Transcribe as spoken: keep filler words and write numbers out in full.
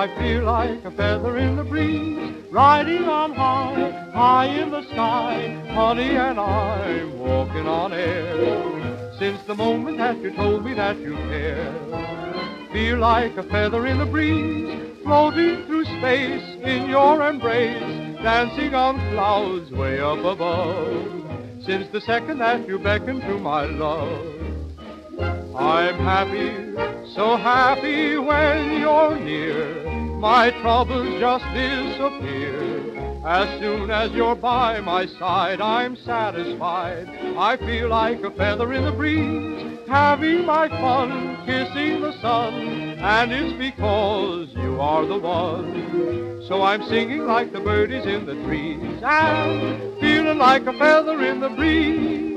I feel like a feather in the breeze, riding on high, high in the sky. Honey and I'm walking on air, since the moment that you told me that you care. Feel like a feather in the breeze, floating through space in your embrace, dancing on clouds way up above, since the second that you beckoned to my love. I'm happy, so happy when you're near. My troubles just disappear. As soon as you're by my side, I'm satisfied. I feel like a feather in the breeze, having my fun, kissing the sun, and it's because you are the one. So I'm singing like the birdies in the trees, and feeling like a feather in the breeze.